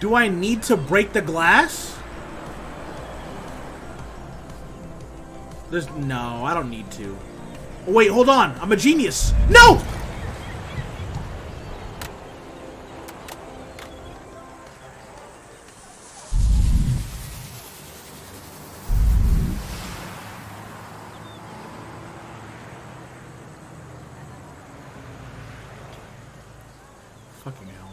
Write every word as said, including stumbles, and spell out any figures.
Do I need to break the glass? There's... No, I don't need to. Oh, wait, hold on. I'm a genius. No! Fucking hell.